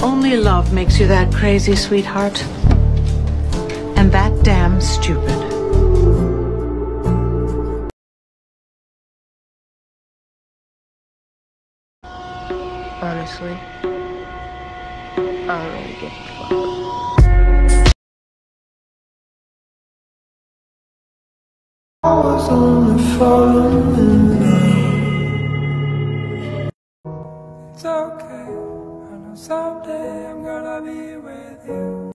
Only love makes you that crazy, sweetheart, and that damn stupid. Honestly, I don't really give a fuck. I was only falling in love. It's okay, I know someday I'm gonna be with you.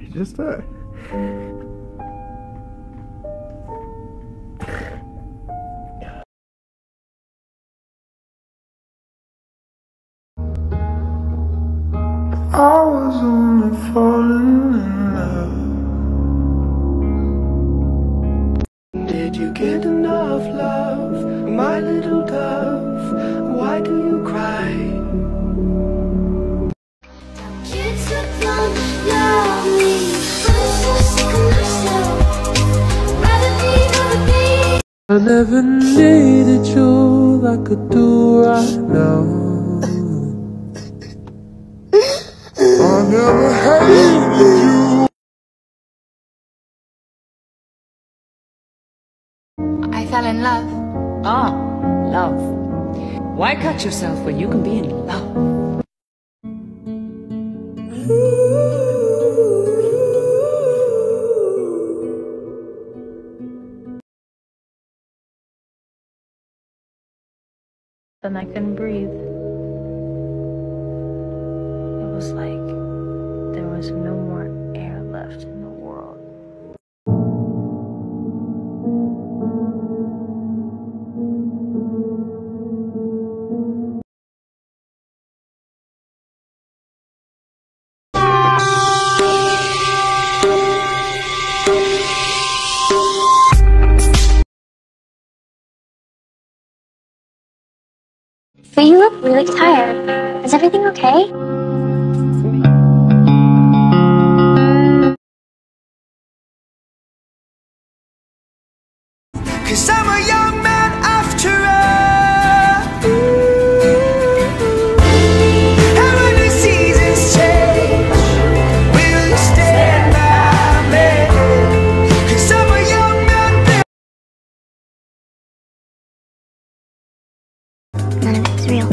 He just died. I was only falling in love. Did you get enough love, my little dove? Why do you cry? You took long to love me. I'm so sick of myself. Rather be, rather be. I never needed you like I do right now. I never hated you. I fell in love. Ah, love. Why cut yourself when you can be in love? Then I couldn't breathe. It was like there was no more air left in the world. So you look really tired. Is everything okay? Cause I'm a young man after all. And when the seasons change, will you stand by me? Cause I'm a young man. None of it's real.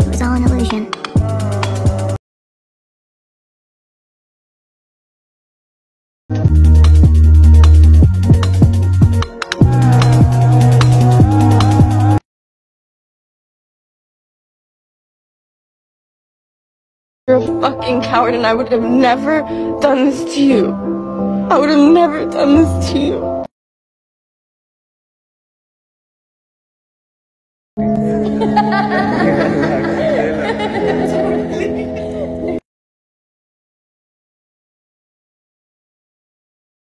It was all an illusion. You're a fucking coward, and I would have never done this to you. I would have never done this to you.